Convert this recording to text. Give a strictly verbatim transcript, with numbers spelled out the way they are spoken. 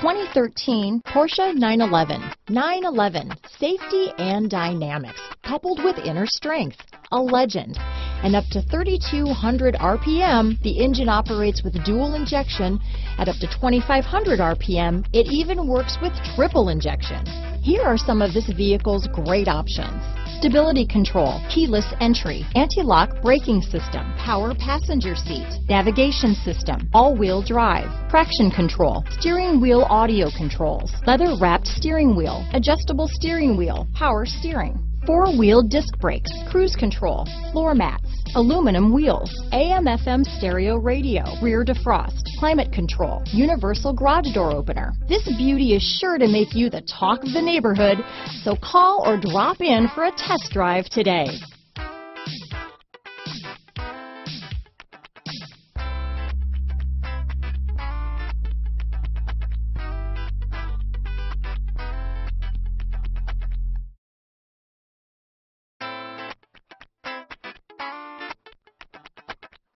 twenty thirteen Porsche nine eleven. nine eleven, safety and dynamics, coupled with inner strength, a legend. And up to thirty-two hundred R P M, the engine operates with dual injection. At up to twenty-five hundred R P M, it even works with triple injection. Here are some of this vehicle's great options: stability control, keyless entry, anti-lock braking system, power passenger seat, navigation system, all-wheel drive, traction control, steering wheel audio controls, leather-wrapped steering wheel, adjustable steering wheel, power steering, four-wheel disc brakes, cruise control, floor mats, aluminum wheels, A M F M stereo radio, rear defrost, climate control, universal garage door opener. This beauty is sure to make you the talk of the neighborhood, so call or drop in for a test drive today.